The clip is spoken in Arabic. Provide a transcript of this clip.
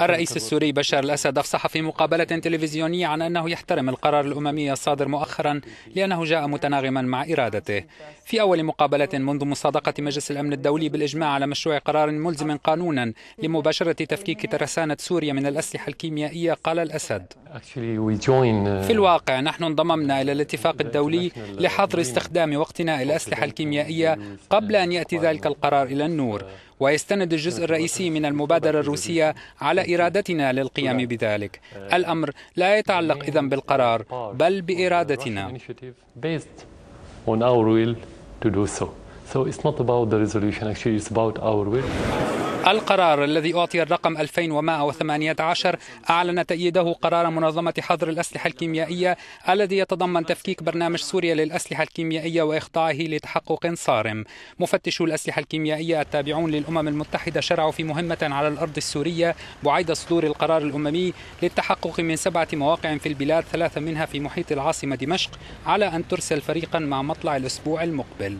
الرئيس السوري بشار الأسد أفصح في مقابلة تلفزيونية عن أنه يحترم القرار الأممي الصادر مؤخرا لأنه جاء متناغما مع إرادته. في أول مقابلة منذ مصادقة مجلس الأمن الدولي بالإجماع على مشروع قرار ملزم قانونا لمباشرة تفكيك ترسانة سوريا من الأسلحة الكيميائية، قال الأسد: في الواقع نحن انضممنا إلى الاتفاق الدولي لحظر استخدام وقتنا إلى الأسلحة الكيميائية قبل أن يأتي ذلك القرار إلى النور، ويستند الجزء الرئيسي من المبادرة الروسية على إرادتنا للقيام بذلك. الأمر لا يتعلق إذن بالقرار بل بإرادتنا. القرار الذي أعطي الرقم 2118 أعلن تأييده قرار منظمة حظر الأسلحة الكيميائية الذي يتضمن تفكيك برنامج سوريا للأسلحة الكيميائية وإخضاعه لتحقق صارم. مفتشو الأسلحة الكيميائية التابعون للأمم المتحدة شرعوا في مهمة على الأرض السورية بعيد صدور القرار الأممي للتحقق من 7 مواقع في البلاد، 3 منها في محيط العاصمة دمشق، على أن ترسل فريقا مع مطلع الأسبوع المقبل.